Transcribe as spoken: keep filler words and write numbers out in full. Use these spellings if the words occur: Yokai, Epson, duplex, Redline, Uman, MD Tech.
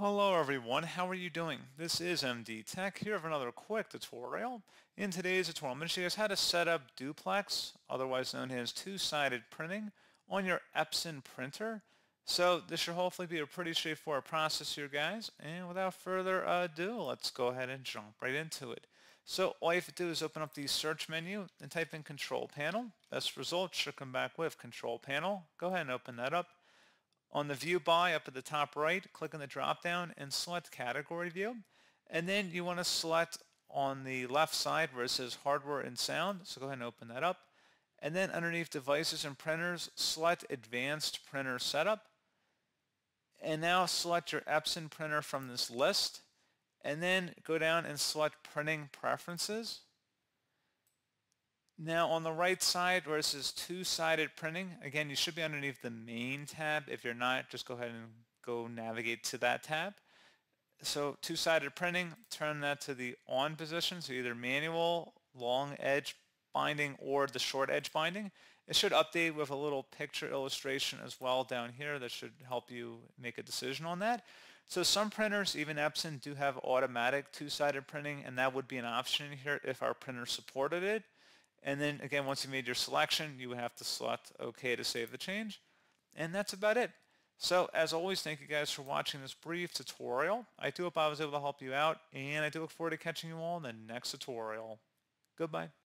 Hello everyone, how are you doing? This is M D Tech here for another quick tutorial. In today's tutorial, I'm going to show you guys how to set up duplex, otherwise known as two-sided printing, on your Epson printer. So this should hopefully be a pretty straightforward process here, guys. And without further ado, let's go ahead and jump right into it. So all you have to do is open up the search menu and type in Control Panel. Best results should come back with Control Panel. Go ahead and open that up. On the View By, up at the top right, click on the drop-down and select Category View. And then you want to select on the left side where it says Hardware and Sound, so go ahead and open that up. And then underneath Devices and Printers, select Advanced Printer Setup. And now select your Epson printer from this list. And then go down and select Printing Preferences. Now on the right side where it says two-sided printing, again, you should be underneath the main tab. If you're not, just go ahead and go navigate to that tab. So two-sided printing, turn that to the on position, so either manual, long edge binding, or the short edge binding. It should update with a little picture illustration as well down here that should help you make a decision on that. So some printers, even Epson, do have automatic two-sided printing, and that would be an option here if our printer supported it. And then again, once you made your selection, you would have to select OK to save the change. And that's about it. So as always, thank you guys for watching this brief tutorial. I do hope I was able to help you out, and I do look forward to catching you all in the next tutorial. Goodbye.